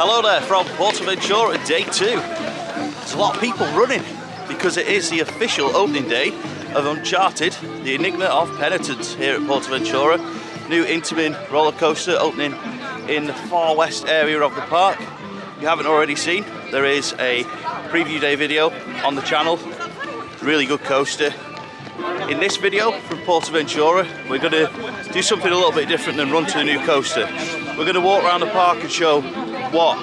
Hello there from PortAventura Day 2. There's a lot of people running because it is the official opening day of Uncharted, the Enigma of Penitence here at PortAventura. New Intamin roller coaster opening in the Far West area of the park. If you haven't already seen, there is a preview day video on the channel. Really good coaster. In this video from PortAventura, we're going to do something a little bit different than run to the new coaster. We're going to walk around the park and show what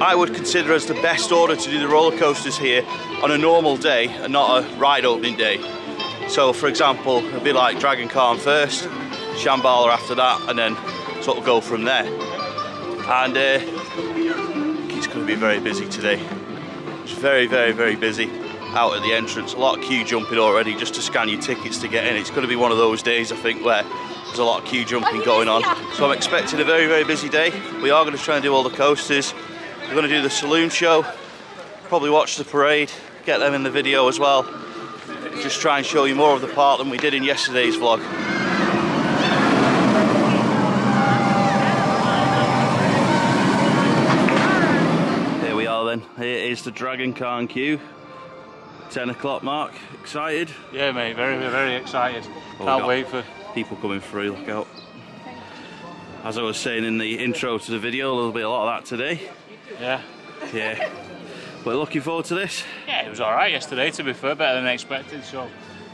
I would consider as the best order to do the roller coasters here on a normal day and not a ride opening day. So for example, it'd be like Dragon Khan first, Shambhala after that, and then sort of go from there. And it's going to be very busy today. It's very, very busy out at the entrance. A lot of queue jumping already just to scan your tickets to get in. It's going to be one of those days, I think, where there's a lot of queue jumping going on. So I'm expecting a very, very busy day. We are going to try and do all the coasters. We're going to do the saloon show, probably watch the parade, get them in the video as well. Just try and show you more of the park than we did in yesterday's vlog. Here we are then. Here is the Dragon Khan queue. 10 o'clock mark. Excited? Yeah mate, very, very excited. Can't wait for people coming through, look out. As I was saying in the intro to the video, there'll be a lot of that today. Yeah. Yeah. But looking forward to this? Yeah, it was alright yesterday to be fair, better than expected, so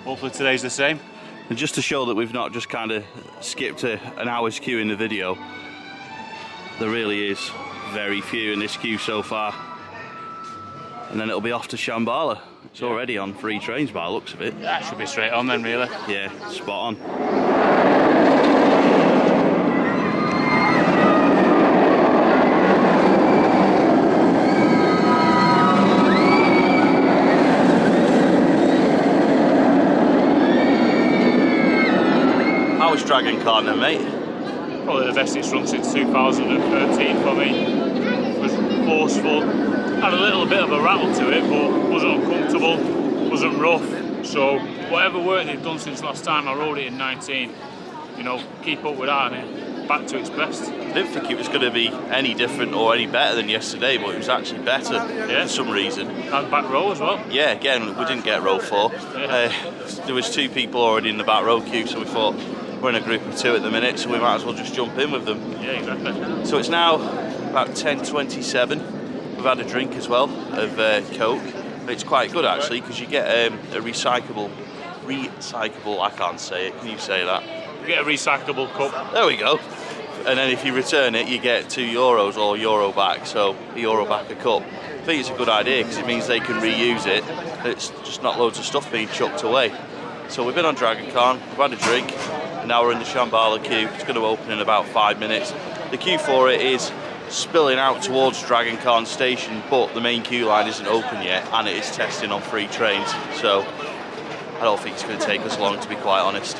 hopefully today's the same. And just to show that we've not just kind of skipped an hour's queue in the video, there really is very few in this queue so far. And then it'll be off to Shambhala. It's already on three trains by the looks of it. That should be straight on then really. Yeah, spot on. Dragon Khan then, mate. Probably the best it's run since 2013 for me. It was forceful, had a little bit of a rattle to it, but wasn't uncomfortable, wasn't rough. So whatever work they've done since last time I rode it in 19, you know, keep up with that and it back to its best. I didn't think it was going to be any different or any better than yesterday, but it was actually better for some reason. And back row as well. Yeah, again, we didn't get row 4. Yeah. There was 2 people already in the back row queue, so we thought, we're in a group of 2 at the minute, so we might as well just jump in with them. Yeah, exactly. So it's now about 10:27. We've had a drink as well of Coke. It's quite good actually because you get a recyclable, I can't say it, can you say that? You get a recyclable cup. There we go. And then if you return it, you get €2 or euro back, so €1 back a cup. I think it's a good idea because it means they can reuse it. It's just not loads of stuff being chucked away. So we've been on Dragon Khan, we've had a drink. Now we're in the Shambhala queue. It's going to open in about 5 minutes. The queue for it is spilling out towards Dragon Khan station, but the main queue line isn't open yet and it is testing on 3 trains, so I don't think it's going to take us long to be quite honest.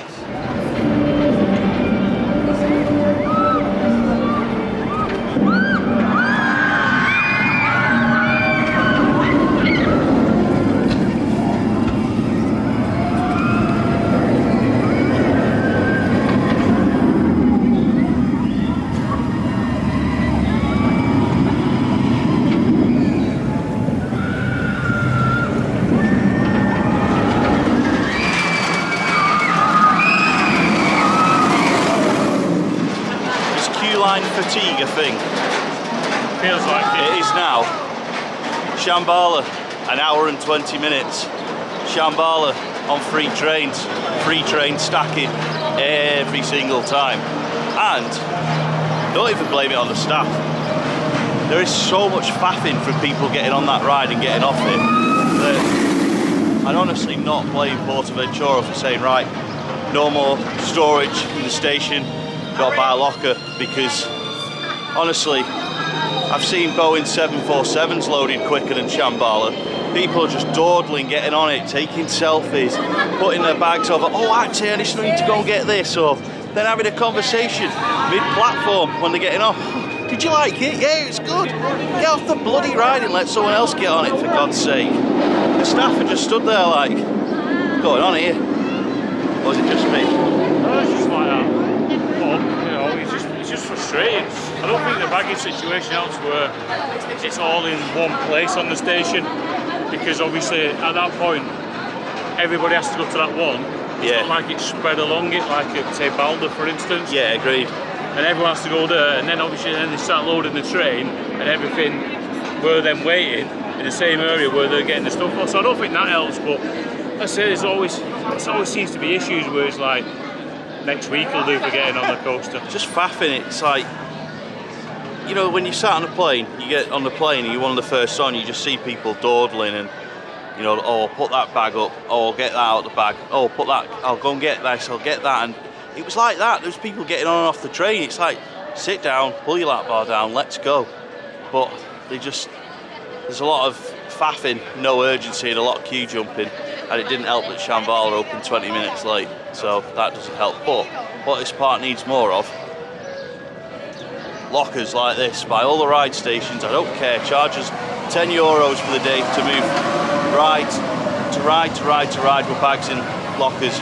Fatigue, I think. Feels like it. It is now. Shambhala, an hour and 20 minutes. Shambhala on 3 trains. 3 trains stacking every single time. And don't even blame it on the staff. There is so much faffing from people getting on that ride and getting off it. That I'd honestly not blame PortAventura for saying, right, no more storage in the station. Got to buy a locker because honestly, I've seen Boeing 747s loaded quicker than Shambhala. People are just dawdling, getting on it, taking selfies, putting their bags over. Oh, actually, I just need to go and get this. Or then having a conversation mid-platform when they're getting off. Did you like it? Yeah, it's good. Get off the bloody ride and let someone else get on it, for God's sake. The staff have just stood there like, what's going on here? Or was it just me? No, it's just like that. It's just frustrating. I don't think the baggage situation elsewhere, it's all in one place on the station, because obviously at that point everybody has to go to that one. It's not like it's spread along it, like at, say, Balder for instance. Yeah, agreed. And everyone has to go there, and then obviously then they start loading the train and everything, were then waiting in the same area where they're getting the stuff off. So I don't think that helps, but like I say, there always seems to be issues where it's like, next week we'll do for getting on the coaster. Just faffing, it's like, you know, when you sat on a plane, you get on the plane and you're one of the first on, you just see people dawdling and, you know, oh, put that bag up, oh, get that out of the bag, oh, put that, I'll go and get this, I'll get that. And it was like that, there was people getting on and off the train. It's like, sit down, pull your lap bar down, let's go. But they just, there's a lot of faffing, no urgency, and a lot of queue jumping. And it didn't help that Shambhala opened 20 minutes late, so that doesn't help. But what this park needs more of, lockers like this by all the ride stations. I don't care, charge us €10 for the day to move ride with bags in lockers.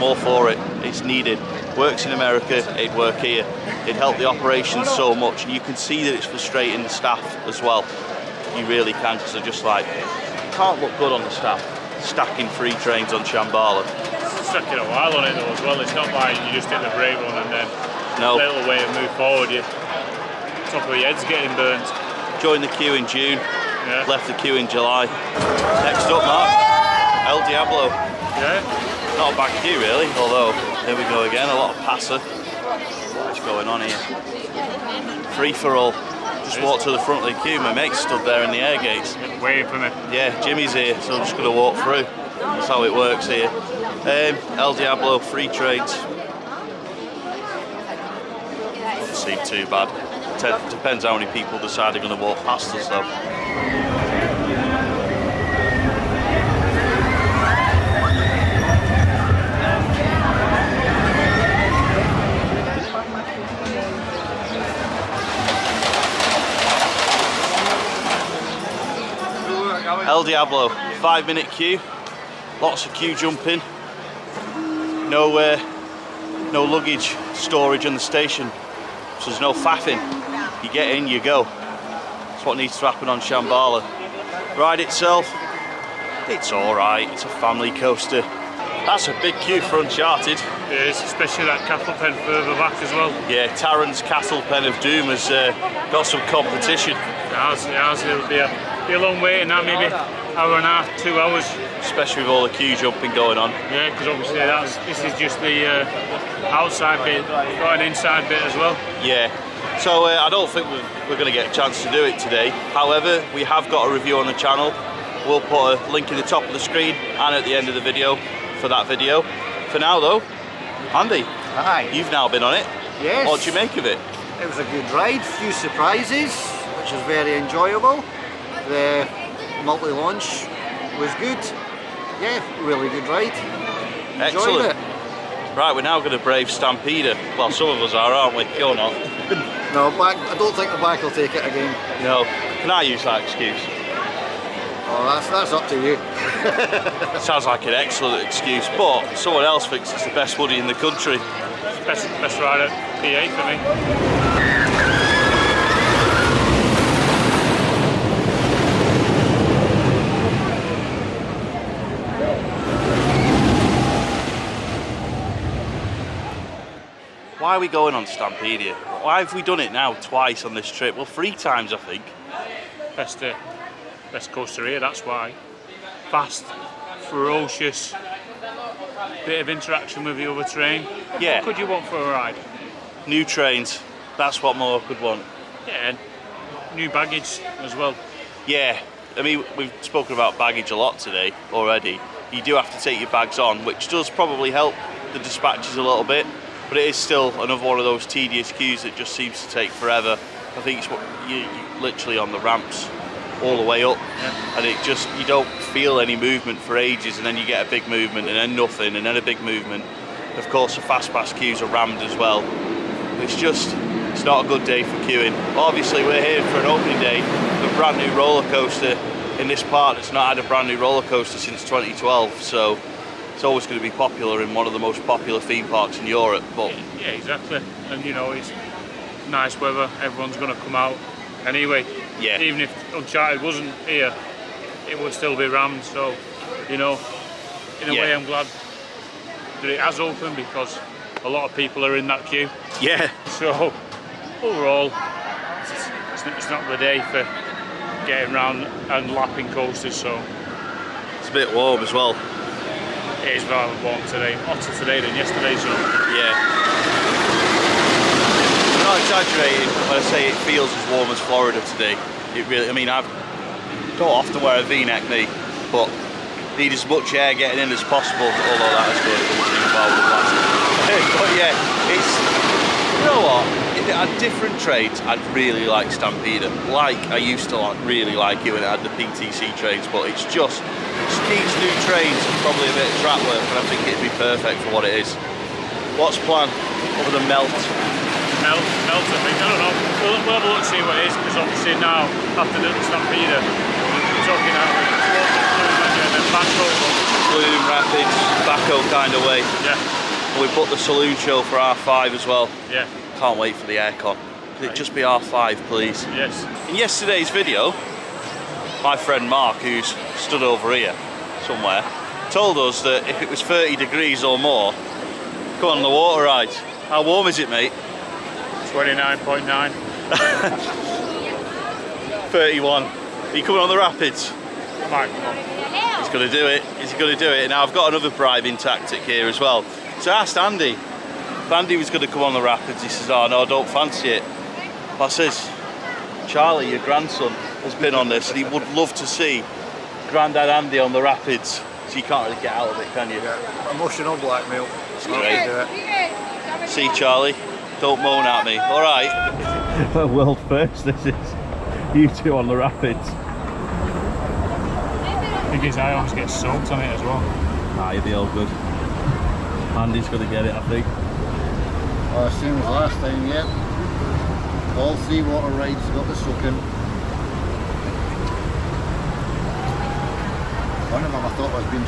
More for it, it's needed. Works in America, it'd work here. It'd help the operations so much. And you can see that it's frustrating the staff as well. You really can, because they're just like, can't look good on the staff. Stacking free trains on Shambhala. Stacking a while on it though as well. It's not like you just hit the brake one and then sail away and move forward. You top of your head's getting burnt. Joined the queue in June. Yeah. Left the queue in July. Next up, Mark, El Diablo. Yeah. Not a bad queue really. Although here we go again. A lot of passer. What's going on here? Free for all. Just walked to the front of the queue, my mate stood there in the air gates. Waiting for me. Yeah, Jimmy's here, so I'm just going to walk through. That's how it works here. El Diablo, free trades. Doesn't seem too bad. Depends how many people decide they're going to walk past us though. El Diablo, 5-minute queue, lots of queue jumping, no luggage storage on the station, so there's no faffing, you get in, you go. That's what needs to happen on Shambhala. Ride itself, it's alright, it's a family coaster. That's a big queue for Uncharted. It is, especially that cattle pen further back as well. Yeah, Taron's cattle pen of doom has got some competition. It has, it'll be a long way now, maybe hour and a half, 2 hours. Especially with all the queue jumping going on. Yeah, because obviously this is just the outside bit, got an inside bit as well. Yeah, so I don't think we're going to get a chance to do it today. However, we have got a review on the channel. We'll put a link in the top of the screen and at the end of the video for that video. For now though, Andy, hi. You've now been on it. Yes. What did you make of it? It was a good ride, a few surprises, which was very enjoyable. The multi-launch was good. Yeah, really good ride. Enjoyed it. Right, we're now going to brave Stampida. Well, some of us are, aren't we? You're not. No, I don't think the bike will take it again. No. Can I use that excuse? Oh, that's up to you. Sounds like an excellent excuse, but someone else thinks it's the best woody in the country. Best ride at PA for me. Why are we going on Stampida? Why have we done it now twice on this trip? Well, 3 times, I think. Best coaster here, that's why. Fast, ferocious, bit of interaction with the other train. Yeah. What could you want for a ride? New trains, that's what more could want. Yeah, and new baggage as well. Yeah, I mean, we've spoken about baggage a lot today already. You do have to take your bags on, which does probably help the dispatches a little bit. But it is still another one of those tedious queues that just seems to take forever. I think it's what you're literally on the ramps all the way up, and it just, you don't feel any movement for ages, and then you get a big movement, and then nothing, and then a big movement. Of course, the fast pass queues are rammed as well. It's not a good day for queuing. Obviously, we're here for an opening day of a brand new roller coaster in this park that's not had a brand new roller coaster since 2012. So. It's always going to be popular in one of the most popular theme parks in Europe, but yeah, exactly. And you know, it's nice weather, everyone's going to come out anyway. Yeah. Even if Uncharted wasn't here, it would still be rammed. So, you know, in a way, I'm glad that it has opened because a lot of people are in that queue. Yeah. So overall, it's not the day for getting round and lapping coasters. So it's a bit warm as well. It is rather warm today, hotter today than yesterday. So yeah. I'm not exaggerating when I say it feels as warm as Florida today. It really, I mean, I don't often wear a V-neck, but need as much air getting in as possible. Although that is good, but yeah, it's, you know what? If it had different trades, I'd really like Stampida. Like I used to really like it when it had the PTC trades, but it's just these new trades and probably a bit of track work, and I think it'd be perfect for what it is. What's planned other than melt? Melt, I think, I don't know, we'll have a look to see what it is, because obviously now, after the Stampida, we're talking about Saloon Rapids, Baco kind of way. Yeah. And we put the saloon show for R5 as well. Yeah. Can't wait for the aircon. Could it just be R5, please? Yes. In yesterday's video, my friend Mark, who's stood over here somewhere, told us that if it was 30 degrees or more, go on the water ride. How warm is it, mate? 29.9. 31. Are you coming on the rapids? I might come on. He's going to do it. He's going to do it. Now, I've got another bribing tactic here as well. So I asked Andy if Andy was going to come on the rapids. He says, oh no, I don't fancy it. But I says, Charlie, your grandson, has been on this and he would love to see Grandad Andy on the rapids. So you can't really get out of it, can you? Yeah, emotional blackmail. It's great. See, Charlie? Don't moan at me, all right? Well, world first, this is. You two on the rapids. I think I always get soaked on it as well. Ah, you'll be all good. Andy's going to get it, I think. Well, same as last time, yeah. All three water rides got the soaking. One of them I thought was being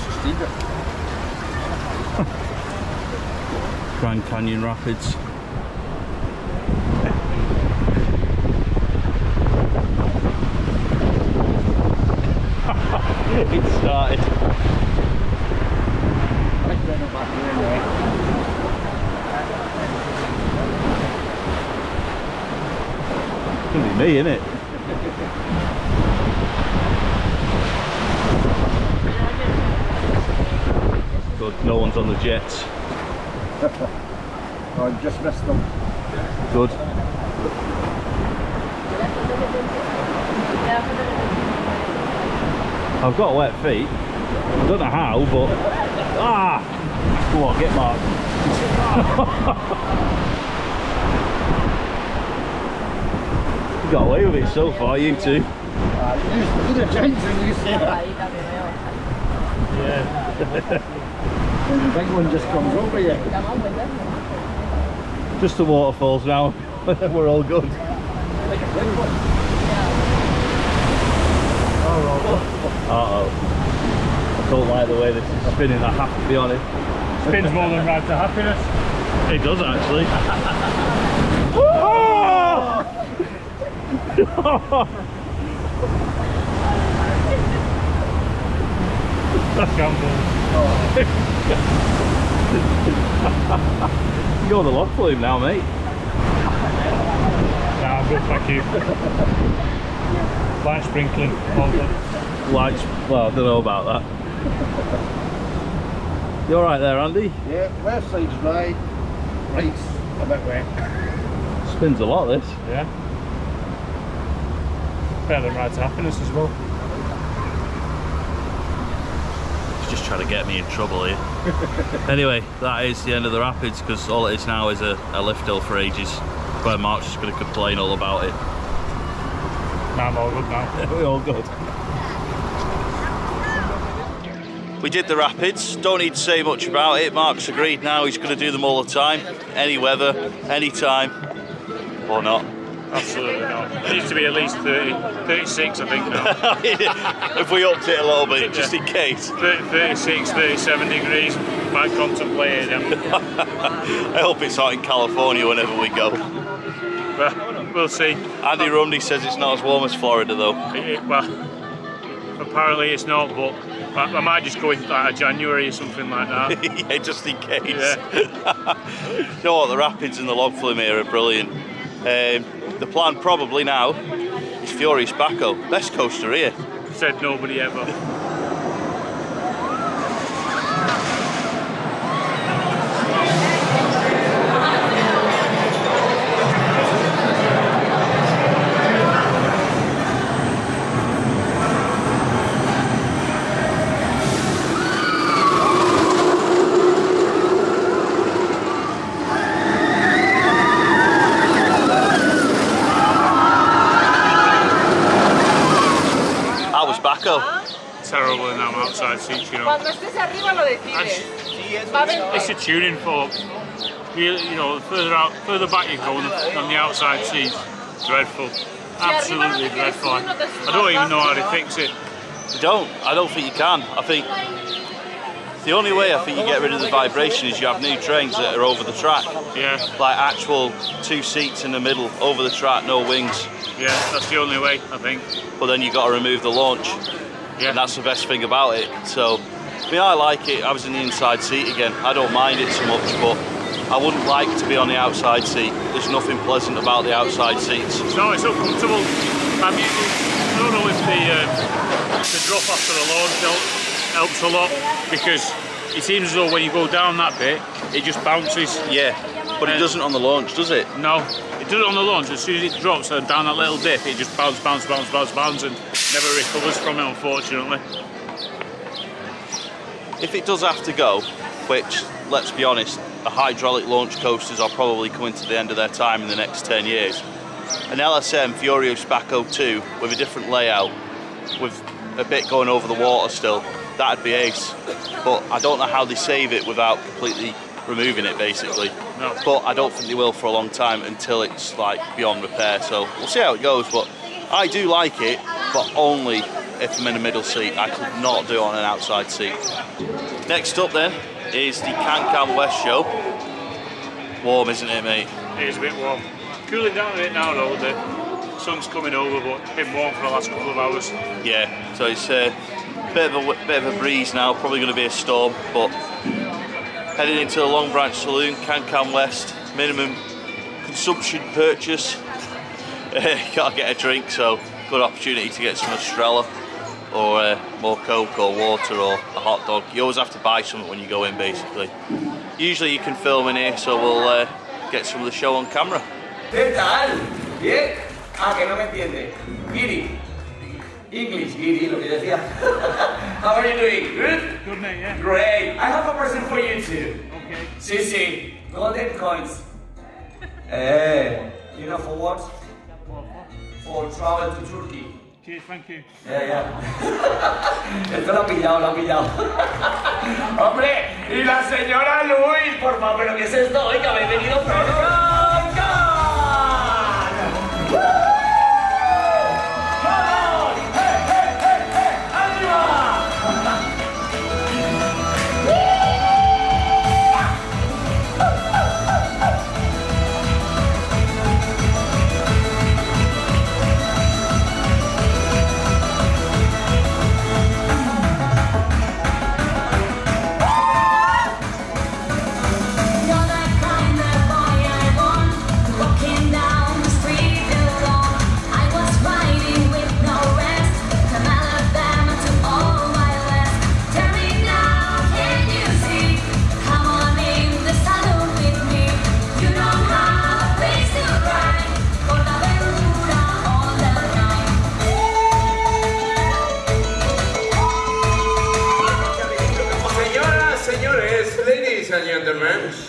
Stampida. Grand Canyon Rapids. It started. It's gonna be me, isn't it? Good, no one's on the jets. Oh, I just missed them. Good. I've got wet feet. I don't know how, but ah, come on, get Mark. You got away with it so far, you two. You did a change when you said that. Yeah. And the big one just comes over you. Just the waterfalls now. We're all good. Like a big one. Uh-oh. I don't like the way this is spinning, I have to be honest. Spins more than Ride to Happiness. It does, actually. That's gamble. You're the log flume now, mate. Nah, I'm good, thank you. Light sprinkling, all good. Lights, well, I don't know about that. You alright there, Andy? Yeah, left side's dry, right's a bit wet. Spins a lot, this. Yeah. Better than Ride to Happiness as well. He's just trying to get me in trouble here. Anyway, that is the end of the rapids, because all it is now is a lift hill for ages, where Mark's just going to complain all about it. Nah, I'm all good now. We're all good. We did the rapids, don't need to say much about it. Mark's agreed now, he's going to do them all the time. Any weather, any time, or not. Absolutely not. It needs to be at least 30, 36 I think now. If we upped it a little bit, just in case. 30, 36, 37 degrees, might contemplate it. I hope it's hot in California whenever we go. but we'll see. Andy Romney says it's not as warm as Florida though. Well, apparently it's not, but I might just go in like January or something like that. Yeah, just in case. Yeah. You know what, the rapids and the log flume here are brilliant. The plan probably now is Furius Baco, best coaster here. Said nobody ever. Terrible in that outside seat, you know. It's a tuning fork. You know, the further out, further back you go on the outside seat, dreadful, absolutely dreadful. I don't even know how to fix it. You don't? I don't think you can. I think the only way I think you get rid of the vibration is you have new trains that are over the track. Yeah. Like actual two seats in the middle, over the track, no wings. Yeah, that's the only way, I think. But then you've got to remove the launch. Yeah. And that's the best thing about it. So, I mean, I like it. I was in the inside seat again. I don't mind it so much, but I wouldn't like to be on the outside seat. There's nothing pleasant about the outside seats. No, it's uncomfortable. I mean, I don't know if the drop after the launch helps a lot, because it seems as though when you go down that bit, it just bounces. Yeah, but it doesn't on the launch, does it? No, it does it on the launch. As soon as it drops and down that little dip, it just bounces and never recovers from it, unfortunately. If it does have to go, which, let's be honest, the hydraulic launch coasters are probably coming to the end of their time in the next 10 years. An LSM Furius Baco 2 with a different layout, with a bit going over the water still, that'd be ace. But I don't know how they save it without completely removing it, basically. No. But I don't think they will for a long time until it's like beyond repair. So we'll see how it goes, but I do like it, but only if I'm in a middle seat. I could not do it on an outside seat. Next up then is the Can Can West show. Warm, isn't it, mate? It is a bit warm. Cooling down a bit now though, the sun's coming over, but it's been warm for the last couple of hours. Yeah, so it's a bit of a breeze now, probably going to be a storm, but heading into the Long Branch Saloon, Can Can West, minimum consumption purchase. You gotta get a drink, so good opportunity to get some Estrella or more Coke or water or a hot dog. You always have to buy something when you go in, basically. Usually you can film in here, so we'll get some of the show on camera. English, Giri, lo que decía. How are you doing? Good? Good, mate, yeah. Great. I have a present for you too. Okay. Si, si. Golden coins. Eh. You know for what? For travel to Turkey. Cheers, thank you. Yeah, yeah. Esto lo ha pillado, lo ha pillado. Hombre, y la señora Luis, por favor, ¿pero qué es esto? Oiga, me he venido por...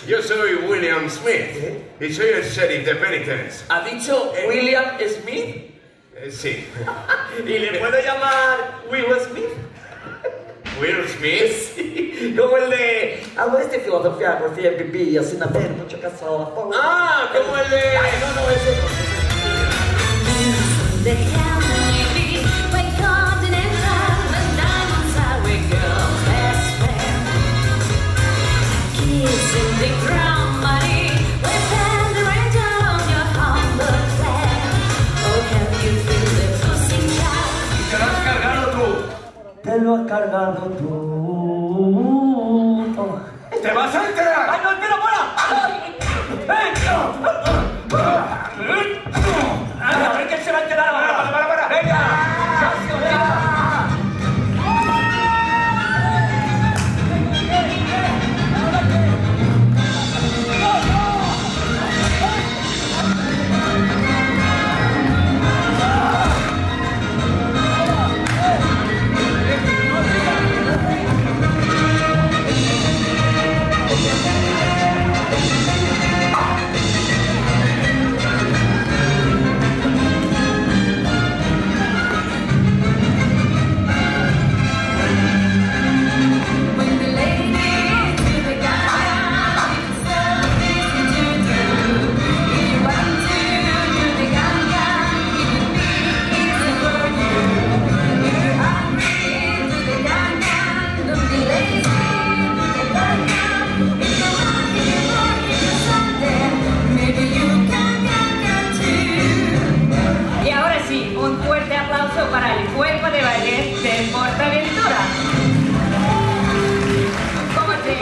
Yo soy William Smith, y soy el sheriff de Penitence. ¿Ha dicho William Smith? Sí. ¿Y le puedo llamar Will Smith? ¿Will Smith? Sí. Como el de... Hago este filosofía porque él vivía sin haber mucho caso. Ah, como el de... Ay, no, no, ese no. It's in the ground, money. We're on your humble. lo has cargado tú. Toma. ¡Te vas a enterar! ¡Ay, no, espera, para! ¡Venga! ¡Ay, que se va a enterar! ¡Para! ¡Venga!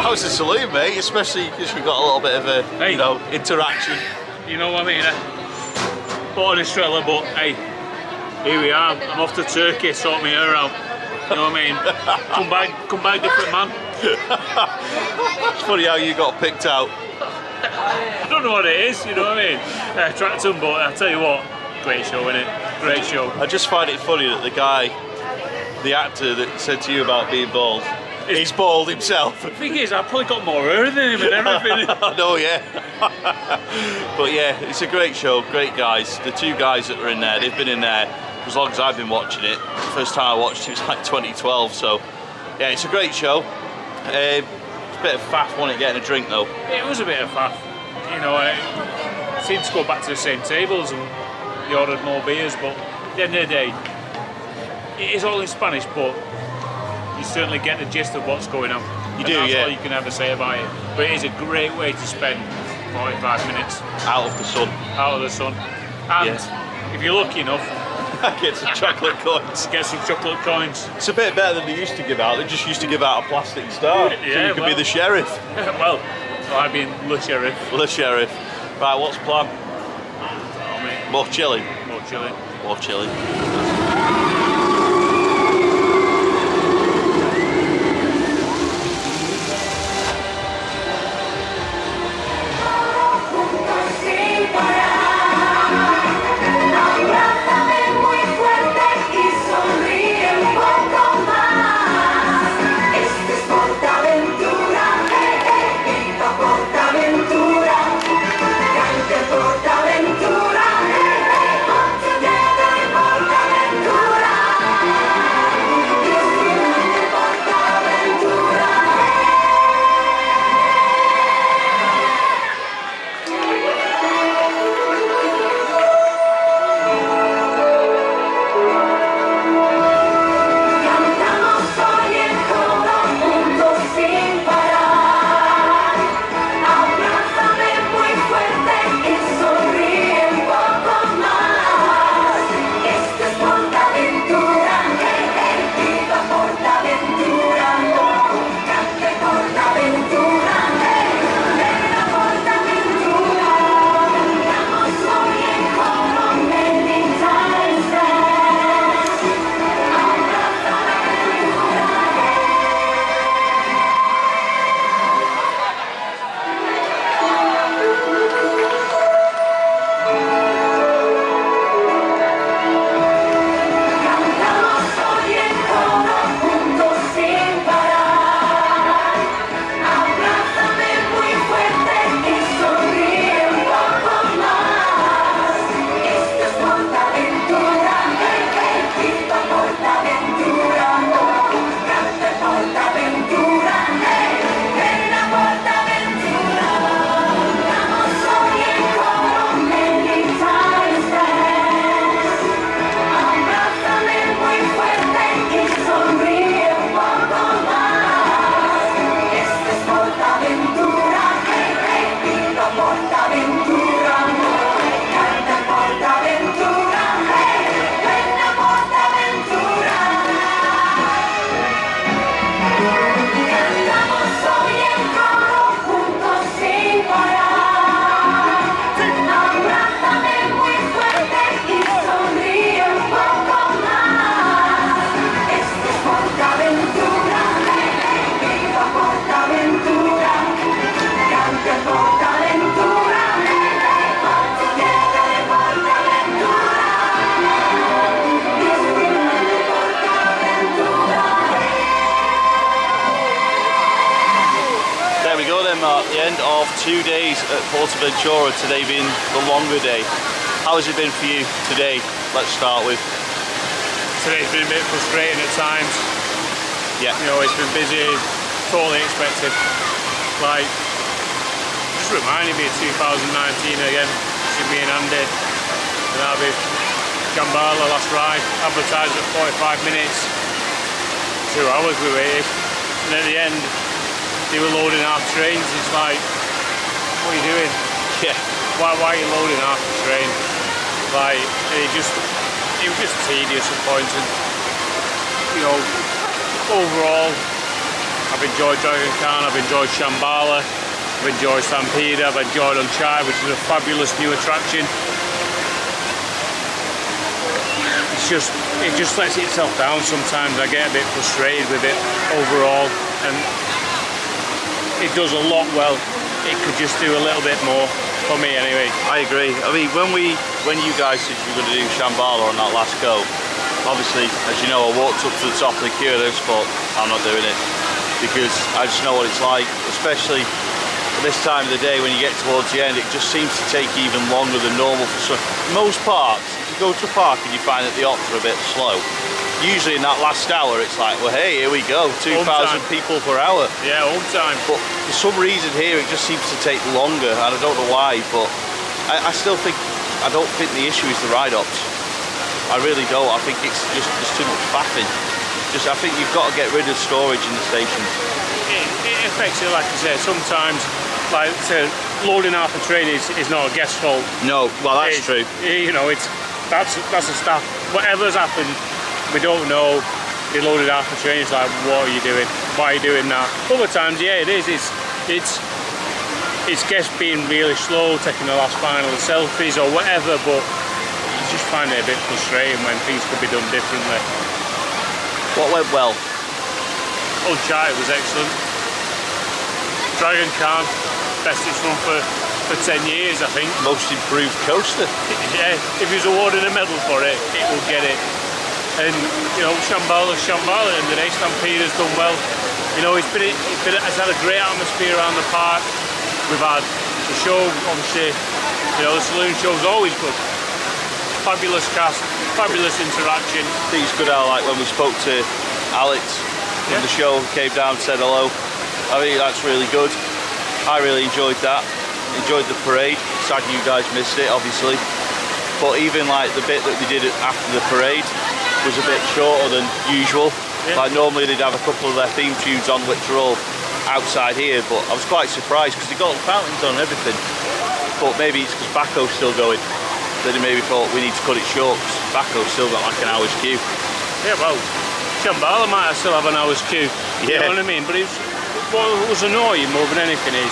Oh, it's a saloon, mate, especially because we've got a little bit of a, hey, you know, interaction. You know what I mean, eh? Bought an Estrella, but hey, here we are. I'm off to Turkey, sort my hair out. You know what I mean? Come by different man. It's funny how you got picked out. I don't know what it is, you know what I mean? Attracting, but I'll tell you what, great show, innit? Great show. I just find it funny that the guy, the actor that said to you about being bald, he's bald himself. The thing is, I've probably got more hair than him and everything. No, yeah. But yeah, it's a great show, great guys. The two guys that were in there, they've been in there for as long as I've been watching it. The first time I watched it was like 2012, so yeah, it's a great show. It's a bit of faff, wasn't it, getting a drink though? It was a bit of faff. You know, it seemed to go back to the same tables and they ordered more beers, but at the end of the day, it is all in Spanish, but you certainly get the gist of what's going on. You do, that's yeah. That's all you can ever say about it. But it is a great way to spend 45 minutes. Out of the sun. Out of the sun. And yeah, if you're lucky enough, get some chocolate coins. Get some chocolate coins. It's a bit better than they used to give out. They just used to give out a plastic star. Yeah, so you could be the sheriff. Well, I've been Le Sheriff. Le Sheriff. Right, what's the plan? I don't know, mate. More chilling. More chilling. More chilling. PortAventura, 2 days at PortAventura, today being the longer day. How has it been for you today? Let's start with. Today's been a bit frustrating at times. Yeah. You know, it's been busy, totally expected. Like, just reminded me of 2019 again, between me and Andy, and I'll be Shambhala last ride, advertised at 45 minutes, 2 hours we waited, and at the end, they were loading half trains. It's like, what are you doing? Yeah. Why are you loading half the train? Like, it was just tedious and pointing. You know, overall, I've enjoyed Dragon Khan, I've enjoyed Shambhala, I've enjoyed Stampida, I've enjoyed Uncharted, which is a fabulous new attraction. It just lets itself down sometimes. I get a bit frustrated with it overall, and it does a lot well. It could just do a little bit more, for me anyway. I agree. I mean, when you guys said you were going to do Shambhala on that last go, obviously, as you know, I walked up to the top of the queue, but I'm not doing it, because I just know what it's like, especially this time of the day. When you get towards the end, it just seems to take even longer than normal for some. Most parks, if you go to a park and you find that the ops are a bit slow, usually in that last hour it's like, well, hey, here we go, 2,000 people per hour. Yeah, home time. But for some reason here it just seems to take longer, and I don't know why, but I still think, I don't think the issue is the ride ops. I really don't. I think it's just there's too much faffing. I think you've got to get rid of storage in the stations. It affects it, like I said, sometimes, like I said, loading half a train is not a guest's fault. No, well, that's true. You know, that's a staff. Whatever's happened, we don't know. They loaded half the train. It's like, what are you doing? Why are you doing that? Other times, yeah, it is. It's guests being really slow, taking the last final selfies or whatever. But you just find it a bit frustrating when things could be done differently. What went well? Uncharted was excellent. Dragon Khan, best it's run for 10 years, I think. Most improved coaster. Yeah, if he was awarded a medal for it, it will get it. And, you know, Shambhala and the day, Stampida's done well. You know, it's had a great atmosphere around the park. We've had the show, obviously, you know, the saloon show's always good. Fabulous cast, fabulous interaction. I think it's good how, like, when we spoke to Alex from the show, came down, said hello. I think that's really good. I really enjoyed that. Enjoyed the parade. Sad you guys missed it, obviously. But even, like, the bit that we did after the parade was a bit shorter than usual. Yeah. Like, normally they'd have a couple of their theme tunes on, which are all outside here, but I was quite surprised because they got the fountains on and everything. But maybe it's because Baco's still going, that they maybe thought we need to cut it short because Baco's still got like an hour's queue. Yeah, well, Shambhala might still have an hour's queue. Yeah. You know what I mean? But it's, what was annoying more than anything is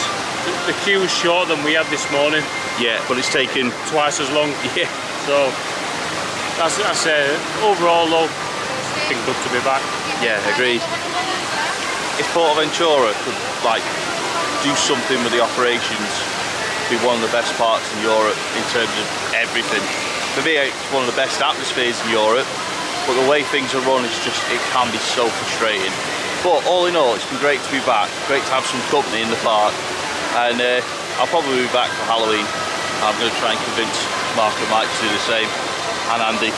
the queue was shorter than we had this morning. Yeah, but it's taken twice as long. Yeah. So. That's overall though, I think good to be back. Yeah, agreed. If PortAventura could like do something with the operations, be one of the best parks in Europe in terms of everything. For me, it's one of the best atmospheres in Europe, but the way things are run is just, it can be so frustrating. But all in all, it's been great to be back, great to have some company in the park, and I'll probably be back for Halloween. I'm going to try and convince Mark and Mike to do the same. And Andy,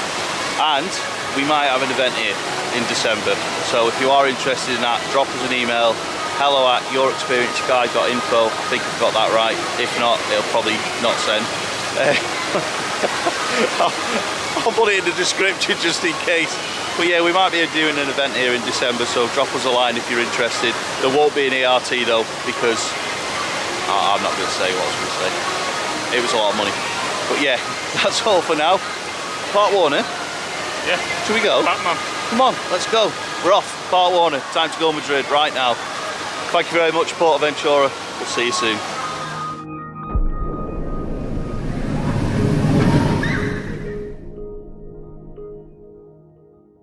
and we might have an event here in December, so if you are interested in that, drop us an email, hello@yourexperienceguide.info. I think I've got that right. If not, it'll probably not send. I'll put it in the description just in case. But yeah, we might be doing an event here in December, so drop us a line if you're interested. There won't be an ERT though, because I'm not going to say what I was going to say. It was a lot of money. But yeah, that's all for now. Park Warner? Yeah. Should we go? Batman. Come on, let's go. We're off. Park Warner. Time to go Madrid right now. Thank you very much, PortAventura. We'll see you soon.